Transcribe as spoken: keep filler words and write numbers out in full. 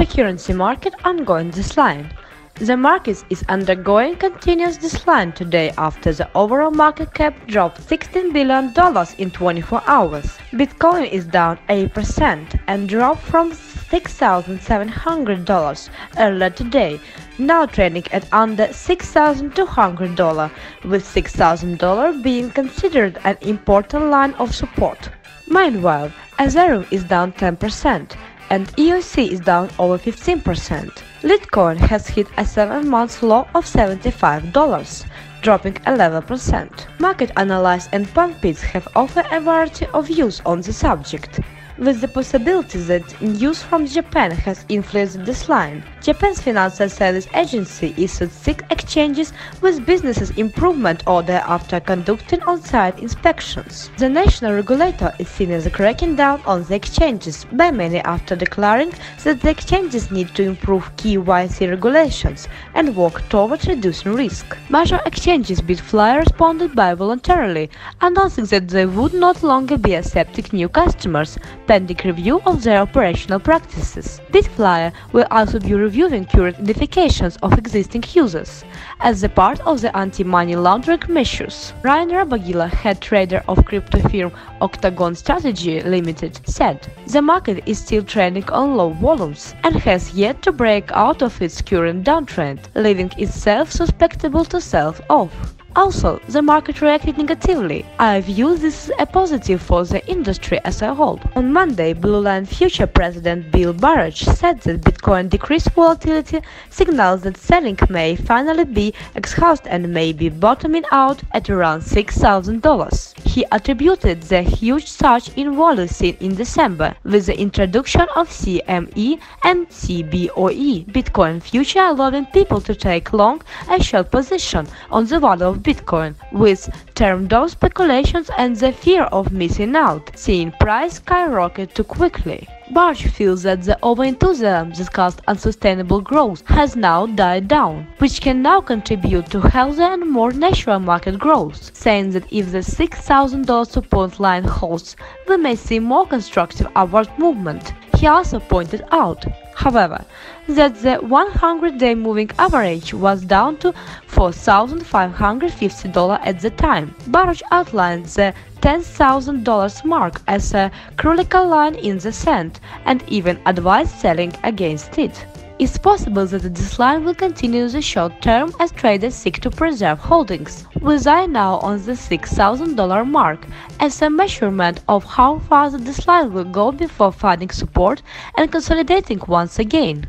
cryptocurrency market ongoing decline. The market is undergoing continuous decline today after the overall market cap dropped sixteen billion dollars in twenty-four hours. Bitcoin is down eight percent and dropped from six thousand seven hundred dollars earlier today, now trading at under six thousand two hundred dollars, with six thousand dollars being considered an important line of support. Meanwhile, Ethereum is down ten percent and E O S is down over fifteen percent. Litecoin has hit a seven-month low of seventy-five dollars, dropping eleven percent. Market analysts and pundits have offered a variety of views on the subject, with the possibility that news from Japan has influenced this line. Japan's financial service agency issued six exchanges with businesses improvement order after conducting on-site inspections. The national regulator is seen as cracking down on the exchanges by many after declaring that the exchanges need to improve K Y C regulations and work towards reducing risk. Major exchanges bitFlyer responded by voluntarily, announcing that they would not longer be accepting new customers, pending review of their operational practices. bitFlyer will also be reviewing current identifications of existing users as a part of the anti-money laundering measures. Ryan Rabaglia, head trader of crypto firm Octagon Strategy Limited, said the market is still trading on low volumes and has yet to break out of its current downtrend, leaving itself susceptible to sell-off. Also, the market reacted negatively. I view this as a positive for the industry as a whole. On Monday, Blue Line Futures President Bill Baruch said that Bitcoin decreased volatility signals that selling may finally be exhausted and may be bottoming out at around six thousand dollars. He attributed the huge surge in volume seen in December with the introduction of C M E and C B O E, Bitcoin futures allowing people to take long and short position on the value of Bitcoin, with term dose speculations and the fear of missing out, seeing price skyrocket too quickly. Baruch feels that the overenthusiasm that caused unsustainable growth has now died down, which can now contribute to healthier and more natural market growth, saying that if the six thousand dollar support line holds, we may see more constructive upward movement. He also pointed out, however, that the one hundred day moving average was down to four thousand five hundred fifty dollars at the time. Baruch outlined the ten thousand dollar mark as a critical line in the sand and even advised selling against it. It's possible that the decline will continue in the short term as traders seek to preserve holdings, with eye now on the six thousand dollar mark as a measurement of how far the decline will go before finding support and consolidating once again.